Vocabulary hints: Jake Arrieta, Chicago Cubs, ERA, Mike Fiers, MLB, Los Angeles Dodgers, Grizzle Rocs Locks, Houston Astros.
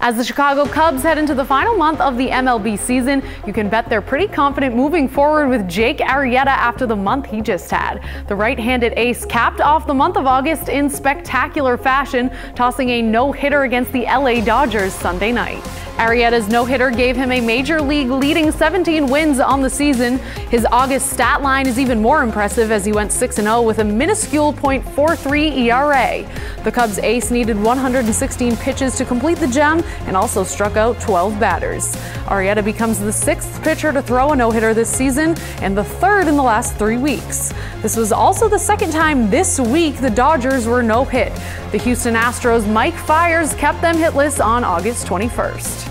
As the Chicago Cubs head into the final month of the MLB season, you can bet they're pretty confident moving forward with Jake Arrieta after the month he just had. The right-handed ace capped off the month of August in spectacular fashion, tossing a no-hitter against the LA Dodgers Sunday night. Arrieta's no-hitter gave him a major league-leading 17 wins on the season. His August stat line is even more impressive as he went 6-0 with a minuscule .43 ERA. The Cubs ace needed 116 pitches to complete the gem and also struck out 12 batters. Arrieta becomes the 6th pitcher to throw a no-hitter this season and the 3rd in the last 3 weeks. This was also the 2nd time this week the Dodgers were no-hit. The Houston Astros' Mike Fiers kept them hitless on August 21st.